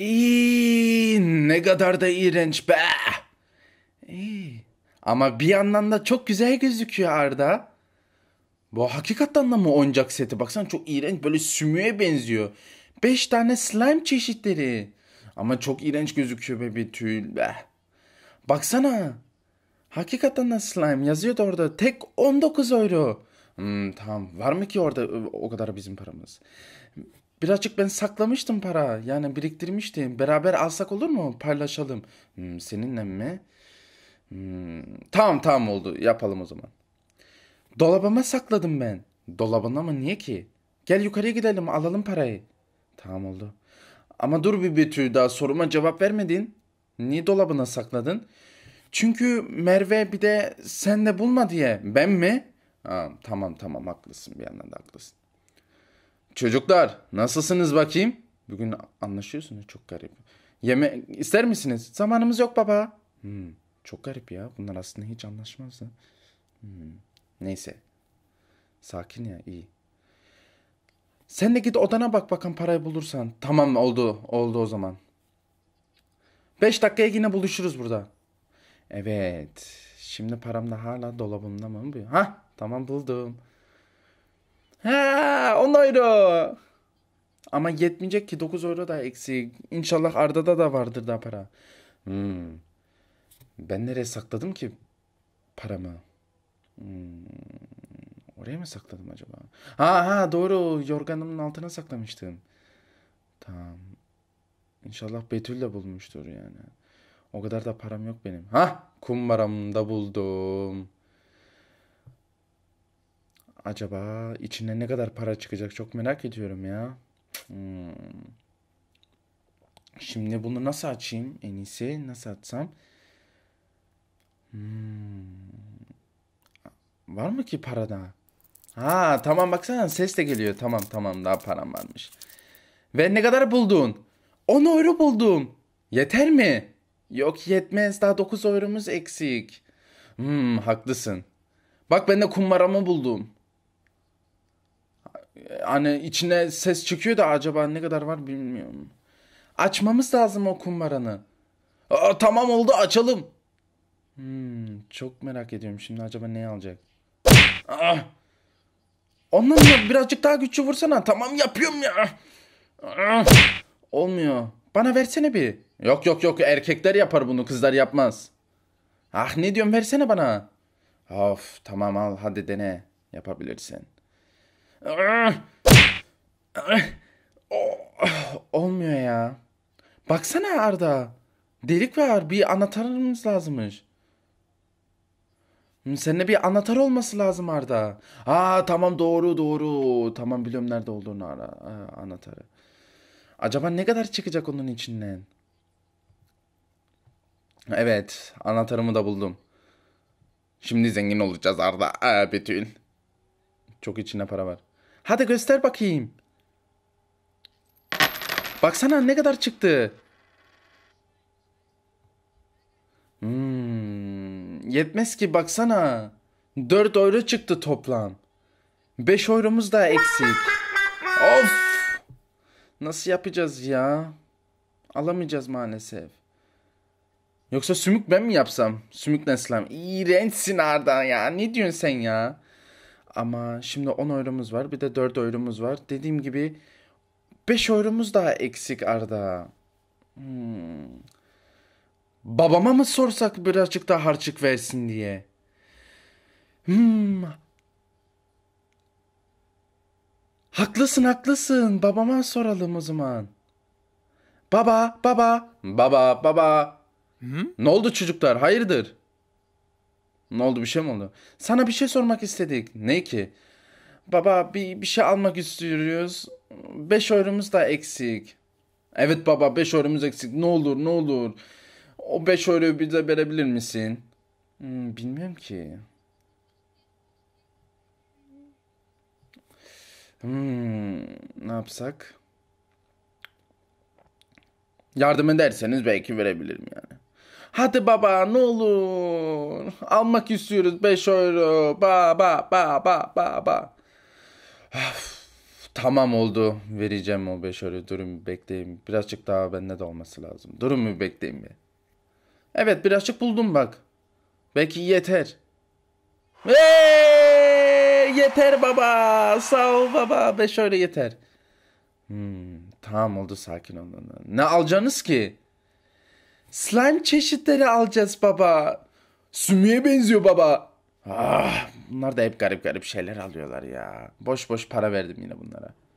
İyi, ne kadar da iğrenç be. İyi. Ama bir yandan da çok güzel gözüküyor Arda. Bu hakikaten de mı oyuncak seti? Baksana çok iğrenç, böyle sümüğe benziyor. 5 tane slime çeşitleri. Ama çok iğrenç gözüküyor be Betül. Be. Baksana. Hakikaten de slime yazıyordu orada. Tek 19 euro. Tamam, var mı ki orada o kadar bizim paramız? Birazcık ben saklamıştım para. Yani biriktirmiştim. Beraber alsak olur mu? Paylaşalım. Seninle mi? Tamam oldu. Yapalım o zaman. Dolabıma sakladım ben. Dolabına mı? Niye ki? Gel yukarıya gidelim, alalım parayı. Tamam oldu. Ama dur bir Betül, daha soruma cevap vermedin. Niye dolabına sakladın? Çünkü Merve bir de sen de bulma diye. Ben mi? Aa, tamam haklısın, bir yandan da haklısın. Çocuklar nasılsınız bakayım? Bugün anlaşıyorsunuz, çok garip. Yemek ister misiniz? Zamanımız yok baba. Çok garip ya, bunlar aslında hiç anlaşmazdı. Neyse. Sakin ya, iyi. Sen de git odana bak bakalım, parayı bulursan. Tamam oldu o zaman. 5 dakikaya yine buluşuruz burada. Evet. Şimdi param da hala dolabımda mı? Hah, tamam buldum. Ha, 10 euro. Ama yetmeyecek ki, 9 euro da eksik. İnşallah Arda'da da vardır daha para. Ben nereye sakladım ki paramı? Oraya mı sakladım acaba? Ha, doğru, yorganımın altına saklamıştım. Tamam. İnşallah Betül de bulmuştur yani. O kadar da param yok benim. Ha, kumbaramda buldum. Acaba içine ne kadar para çıkacak, çok merak ediyorum ya. Şimdi bunu nasıl açayım en iyisi? Nasıl açsam? Var mı ki para daha? Ha tamam, baksana ses de geliyor. Tamam daha param varmış. Ve ne kadar buldun? 10 euro buldum. Yeter mi? Yok, yetmez, daha 9 euromuz eksik. Haklısın. Bak ben de kumbaramı buldum. Hani içine ses çıkıyor da acaba ne kadar var bilmiyorum. Açmamız lazım o kumbaranı. Tamam oldu, açalım. Çok merak ediyorum şimdi, acaba ne alacak? Ondan mı? Birazcık daha güçlü vursana. Tamam yapıyorum ya. Olmuyor. Bana versene bir. Yok erkekler yapar bunu, kızlar yapmaz. Ah ne diyorum, versene bana. Of tamam, al hadi dene. Yapabilirsin. Olmuyor ya. Baksana Arda. Delik var, bir anahtarımız lazımmış. Seninle bir anahtar olması lazım Arda. Aa tamam, doğru. Tamam biliyorum nerede olduğunu, anahtarı. Acaba ne kadar çıkacak onun içinden? Evet, anahtarımı da buldum. Şimdi zengin olacağız Arda. Betül. Çok içine para var. Hadi göster bakayım. Baksana ne kadar çıktı. Yetmez ki, baksana. 4 euro çıktı toplam. 5 euromuz da eksik. Of. Nasıl yapacağız ya? Alamayacağız maalesef. Yoksa sümük ben mi yapsam? Sümük neslam. İğrençsin Arda ya. Ne diyorsun sen ya? Ama şimdi 10 euromuz var. Bir de 4 euromuz var. Dediğim gibi 5 euromuz daha eksik Arda. Babama mı sorsak birazcık daha harçlık versin diye? Haklısın. Babama soralım o zaman. Baba. Ne oldu çocuklar? Hayırdır? Ne oldu, bir şey mi oldu? Sana bir şey sormak istedik. Ne ki? Baba bir şey almak istiyoruz. 5 euromuz da eksik. Evet baba, 5 euromuz eksik. Ne olur. O 5 euroyu bize verebilir misin? Bilmiyorum ki. Ne yapsak? Yardım ederseniz belki verebilirim yani. Hadi baba ne olur. Almak istiyoruz 5 euro. Baba. Tamam oldu. Vereceğim o 5 euro. Durun bir bekleyeyim. Birazcık daha bende de olması lazım. Durun bir bekleyeyim bir. Evet birazcık buldum bak. Belki yeter. Yeter baba. Sağ ol baba. 5 euro yeter. Tamam oldu, sakin olun. Ne alacaksınız ki? Slime çeşitleri alacağız baba. Sümüğe benziyor baba. Ah, bunlar da hep garip garip şeyler alıyorlar ya. Boş boş para verdim yine bunlara.